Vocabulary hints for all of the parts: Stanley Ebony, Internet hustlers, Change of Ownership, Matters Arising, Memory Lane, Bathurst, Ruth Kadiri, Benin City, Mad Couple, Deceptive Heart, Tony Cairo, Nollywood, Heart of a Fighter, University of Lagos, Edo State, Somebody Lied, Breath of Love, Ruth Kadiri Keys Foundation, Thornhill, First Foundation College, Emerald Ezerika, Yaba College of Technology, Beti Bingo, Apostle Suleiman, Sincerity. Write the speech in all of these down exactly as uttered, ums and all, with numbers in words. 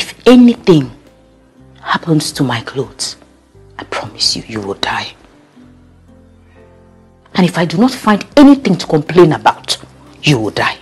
If anything happens to my clothes, I promise you, you will die. And if I do not find anything to complain about, you will die.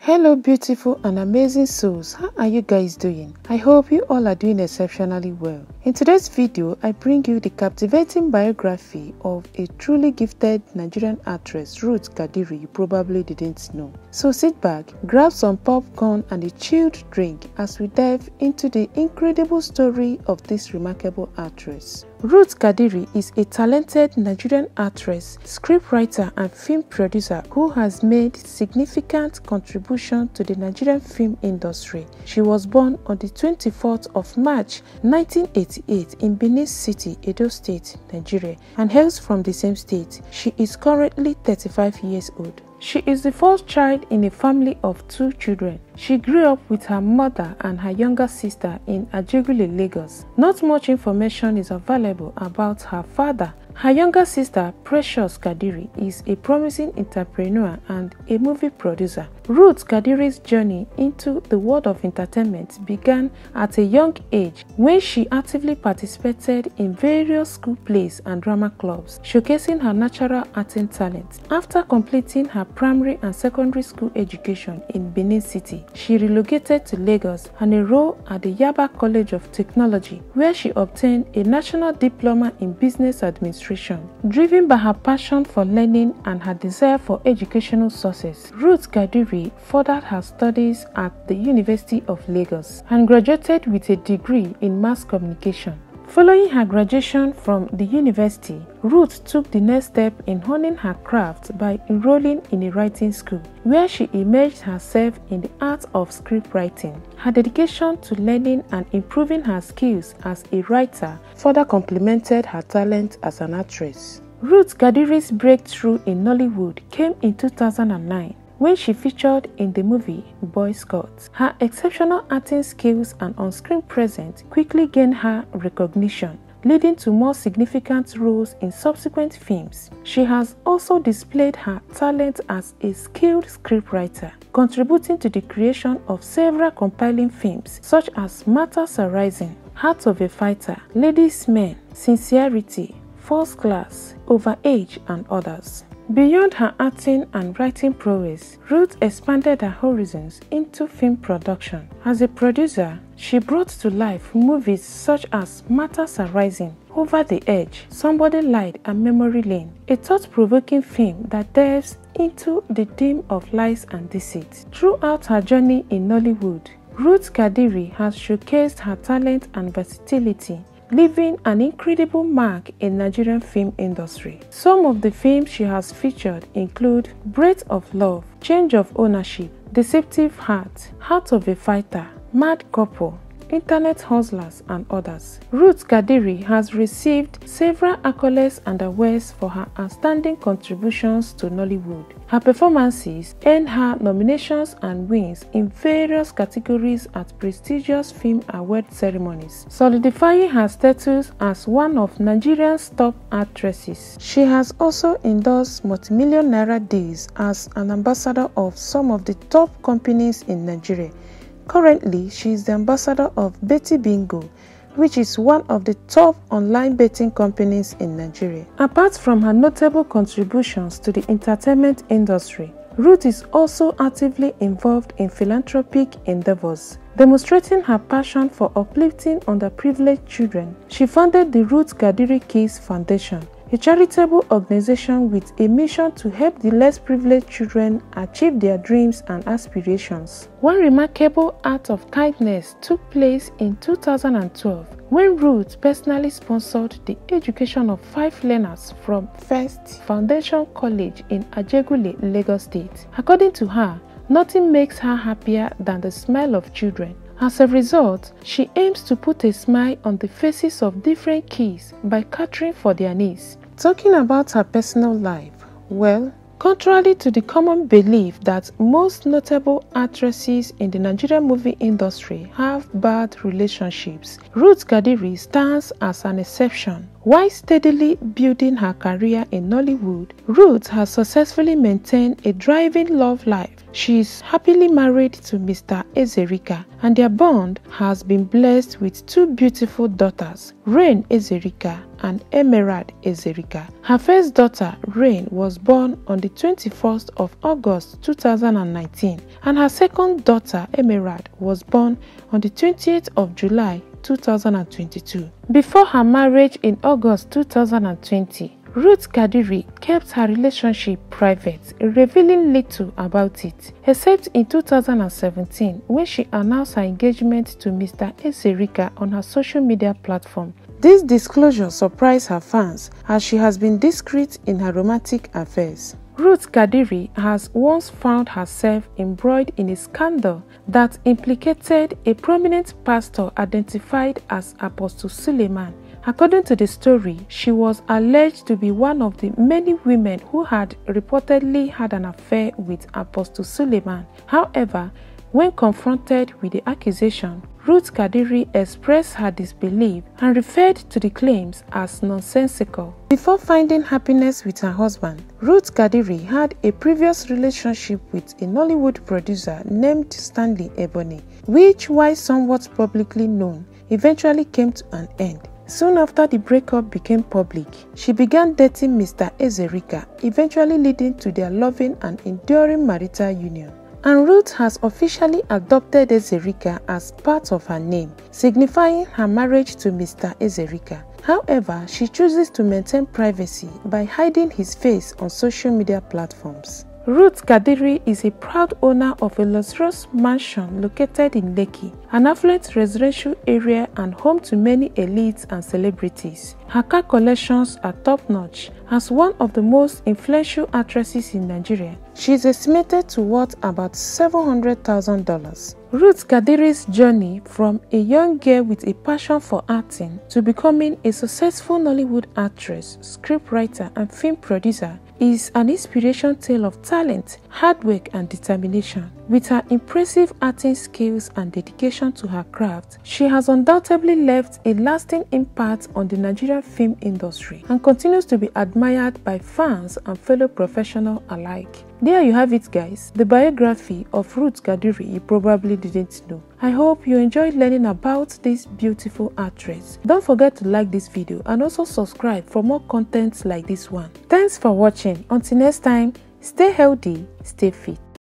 Hello beautiful and amazing souls, how are you guys doing? I hope you all are doing exceptionally well. In today's video, I bring you the captivating biography of a truly gifted Nigerian actress, Ruth Kadiri, you probably didn't know. So sit back, grab some popcorn and a chilled drink as we dive into the incredible story of this remarkable actress. Ruth Kadiri is a talented Nigerian actress, scriptwriter and film producer who has made significant contribution to the Nigerian film industry. She was born on the twenty-fourth of March nineteen eighty-eight in Benin City, Edo State, Nigeria, and hails from the same state. She is currently thirty-five years old. She is the fourth child in a family of two children. She grew up with her mother and her younger sister in Ajegule, Lagos. Not much information is available about her father. Her younger sister, Precious Kadiri, is a promising entrepreneur and a movie producer. Ruth Kadiri's journey into the world of entertainment began at a young age when she actively participated in various school plays and drama clubs, showcasing her natural acting talent. After completing her primary and secondary school education in Benin City, she relocated to Lagos and enrolled at the Yaba College of Technology, where she obtained a national diploma in business administration. Driven by her passion for learning and her desire for educational success, Ruth Kadiri furthered her studies at the University of Lagos and graduated with a degree in mass communication. Following her graduation from the university, Ruth took the next step in honing her craft by enrolling in a writing school, where she immersed herself in the art of script writing. Her dedication to learning and improving her skills as a writer further complemented her talent as an actress. Ruth Kadiri's breakthrough in Nollywood came in two thousand nine. When she featured in the movie Boy Scouts. Her exceptional acting skills and on-screen presence quickly gained her recognition, leading to more significant roles in subsequent films. She has also displayed her talent as a skilled scriptwriter, contributing to the creation of several compelling films such as Matters Arising, Heart of a Fighter, Ladies Men, Sincerity, False Class, Overage and others. Beyond her acting and writing prowess, Ruth expanded her horizons into film production. As a producer, she brought to life movies such as Matters Arising, Over the Edge, Somebody Lied and Memory Lane, a thought-provoking film that delves into the theme of lies and deceit. Throughout her journey in Nollywood, Ruth Kadiri has showcased her talent and versatility, leaving an incredible mark in Nigerian film industry. Some of the films she has featured include Breath of Love, Change of Ownership, Deceptive Heart, Heart of a Fighter, Mad Couple, Internet Hustlers and others. Ruth Kadiri has received several accolades and awards for her outstanding contributions to Nollywood. Her performances earned her nominations and wins in various categories at prestigious film award ceremonies, solidifying her status as one of Nigeria's top actresses. She has also endorsed multi-million naira deals as an ambassador of some of the top companies in Nigeria. Currently, she is the ambassador of Beti Bingo, which is one of the top online betting companies in Nigeria. Apart from her notable contributions to the entertainment industry, Ruth is also actively involved in philanthropic endeavors. Demonstrating her passion for uplifting underprivileged children, she founded the Ruth Kadiri Keys Foundation, a charitable organization with a mission to help the less privileged children achieve their dreams and aspirations. One remarkable act of kindness took place in two thousand twelve when Ruth personally sponsored the education of five learners from First Foundation College in Ajegule, Lagos State. According to her, nothing makes her happier than the smile of children. As a result, she aims to put a smile on the faces of different kids by catering for their needs. Talking about her personal life, well, contrary to the common belief that most notable actresses in the Nigerian movie industry have bad relationships, Ruth Kadiri stands as an exception. While steadily building her career in Nollywood, Ruth has successfully maintained a thriving love life. She is happily married to Mister Ezerika, and their bond has been blessed with two beautiful daughters, Rain Ezerika and Emerald Ezerika. Her first daughter, Rain, was born on the twenty-first of August two thousand nineteen, and her second daughter, Emerald, was born on the twentieth of July two thousand twenty-two. Before her marriage in August two thousand twenty, Ruth Kadiri kept her relationship private, revealing little about it, except in two thousand seventeen when she announced her engagement to Mister Ezerika on her social media platform. This disclosure surprised her fans as she has been discreet in her romantic affairs. Ruth Kadiri has once found herself embroiled in a scandal that implicated a prominent pastor identified as Apostle Suleiman. According to the story, she was alleged to be one of the many women who had reportedly had an affair with Apostle Suleiman. However, when confronted with the accusation, Ruth Kadiri expressed her disbelief and referred to the claims as nonsensical. Before finding happiness with her husband, Ruth Kadiri had a previous relationship with a Nollywood producer named Stanley Ebony, which, while somewhat publicly known, eventually came to an end. Soon after the breakup became public, she began dating Mister Ezerika, eventually leading to their loving and enduring marital union. And Ruth has officially adopted Ezerika as part of her name, signifying her marriage to Mister Ezerika. However, she chooses to maintain privacy by hiding his face on social media platforms. Ruth Kadiri is a proud owner of a luxurious mansion located in Lekki, an affluent residential area and home to many elites and celebrities. Her car collections are top-notch. As one of the most influential actresses in Nigeria, she is estimated to worth about seven hundred thousand dollars. Ruth Kadiri's journey from a young girl with a passion for acting to becoming a successful Nollywood actress, scriptwriter, and film producer is an inspiration tale of talent, hard work, and determination. With her impressive acting skills and dedication to her craft, she has undoubtedly left a lasting impact on the Nigerian film industry and continues to be admired by fans and fellow professionals alike. There you have it, guys, the biography of Ruth Kadiri you probably didn't know. I hope you enjoyed learning about this beautiful actress. Don't forget to like this video and also subscribe for more content like this one. Thanks for watching. Until next time, stay healthy, stay fit.